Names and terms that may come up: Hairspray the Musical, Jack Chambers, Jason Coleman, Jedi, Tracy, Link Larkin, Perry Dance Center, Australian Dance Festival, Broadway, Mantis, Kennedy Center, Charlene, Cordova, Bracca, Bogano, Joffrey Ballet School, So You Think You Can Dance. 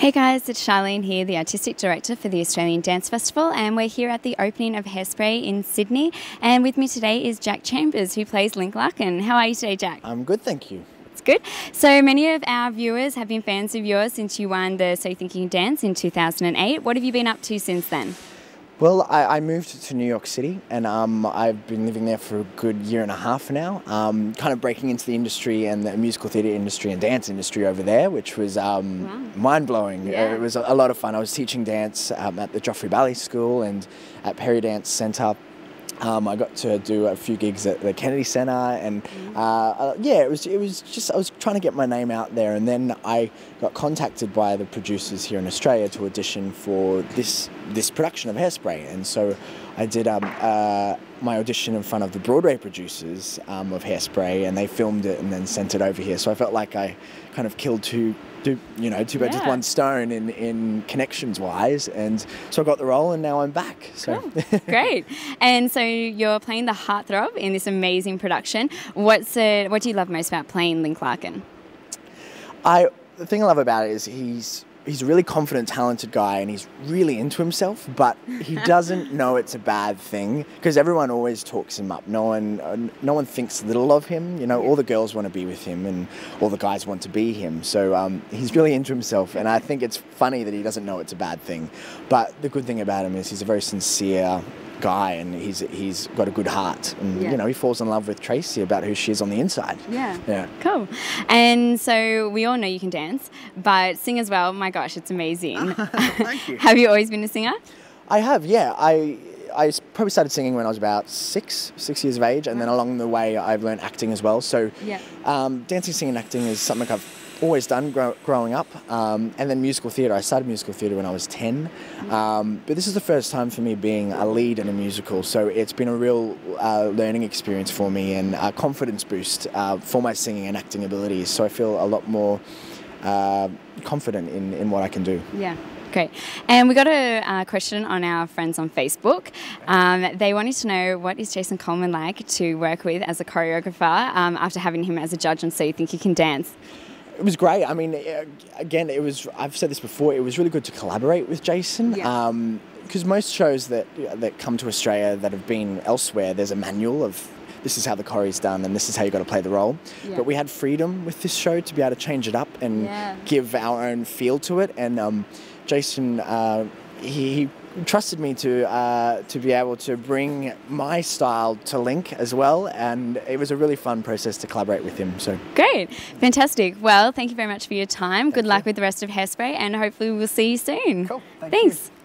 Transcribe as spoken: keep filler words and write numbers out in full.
Hey guys, it's Charlene here, the Artistic Director for the Australian Dance Festival, and we're here at the opening of Hairspray in Sydney, and with me today is Jack Chambers, who plays Link Larkin. How are you today, Jack? I'm good, thank you. It's good. So many of our viewers have been fans of yours since you won the So You Think You Can Dance in two thousand eight. What have you been up to since then? Well, I, I moved to New York City, and um, I've been living there for a good year and a half now, um, kind of breaking into the industry and the musical theatre industry and dance industry over there, which was um, wow. mind-blowing. Yeah. It was a lot of fun. I was teaching dance um, at the Joffrey Ballet School and at Perry Dance Center. Um, I got to do a few gigs at the Kennedy Center, and uh, uh, yeah, it was it was just I was trying to get my name out there, and then I got contacted by the producers here in Australia to audition for this this production of Hairspray, and so I did um, uh, my audition in front of the Broadway producers um, of Hairspray, and they filmed it and then sent it over here. So I felt like I kind of killed two, two you know, two birds yeah. with one stone in, in connections-wise, and so I got the role, and now I'm back. So. Cool. Great. And so you're playing the heartthrob in this amazing production. What's uh, what do you love most about playing Link Larkin? I the thing I love about it is he's. He's a really confident, talented guy, and he's really into himself, but he doesn't know it's a bad thing because everyone always talks him up. No one, uh, no one thinks little of him. You know, all the girls want to be with him and all the guys want to be him. So um, he's really into himself, and I think it's funny that he doesn't know it's a bad thing. But the good thing about him is he's a very sincere guy, and he's he's got a good heart, and yeah. you know, he falls in love with Tracy about who she is on the inside. Yeah. Yeah. Cool. And so we all know you can dance, but sing as well. My gosh, it's amazing. Thank you. Have you always been a singer? I have. Yeah. I I probably started singing when I was about six six years of age, and wow. then along the way I've learned acting as well. So yeah. um, dancing, singing, acting is something I've always done grow, growing up, um, and then musical theatre. I started musical theatre when I was ten, um, but this is the first time for me being a lead in a musical, so it's been a real uh, learning experience for me and a confidence boost uh, for my singing and acting abilities, so I feel a lot more uh, confident in, in what I can do. Yeah. Great. And we got a uh, question on our friends on Facebook. Um, they wanted to know, what is Jason Coleman like to work with as a choreographer um, after having him as a judge on So You Think You Can Dance? It was great. I mean, again, it was, I've said this before, it was really good to collaborate with Jason. Yeah. Um, because most shows that that come to Australia that have been elsewhere, there's a manual of this is how the choreo's done and this is how you got to play the role. Yeah. But we had freedom with this show to be able to change it up and yeah. give our own feel to it. And um, Jason, uh, he... he trusted me to uh, to be able to bring my style to Link as well, and it was a really fun process to collaborate with him. So great, fantastic. Well, thank you very much for your time. Thank Good you. luck with the rest of Hairspray, and hopefully we'll see you soon. Cool. Thank Thanks. You.